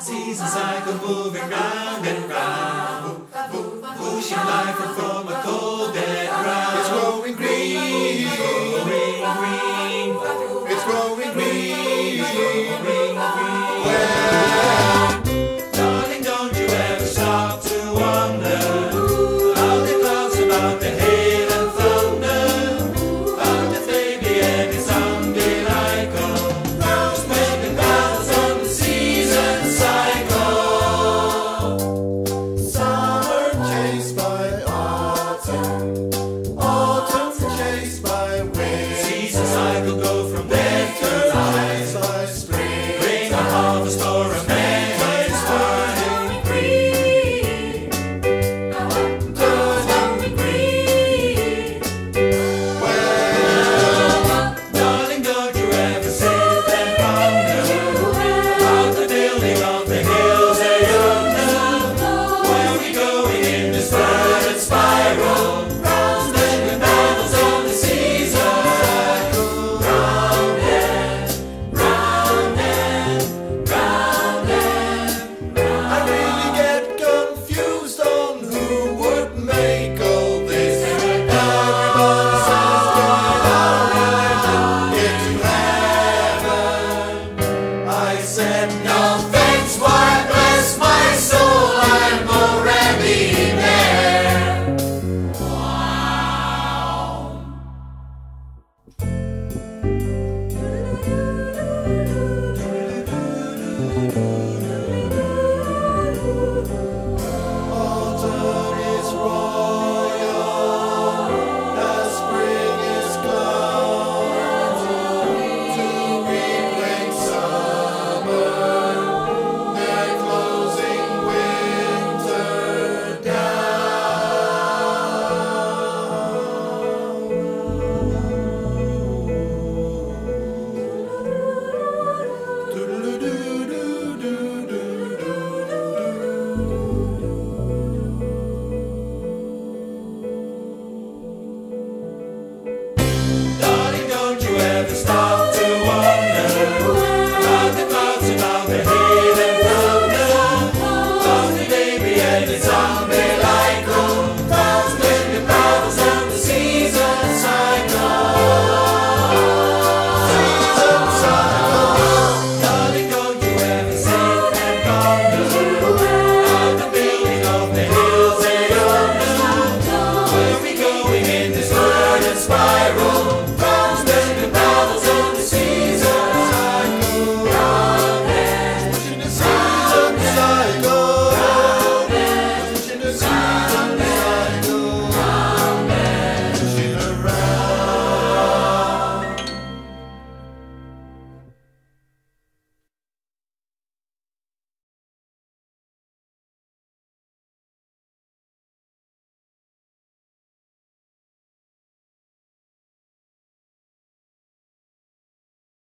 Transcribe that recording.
Season cycle moving round and round. Pushing life from a cold.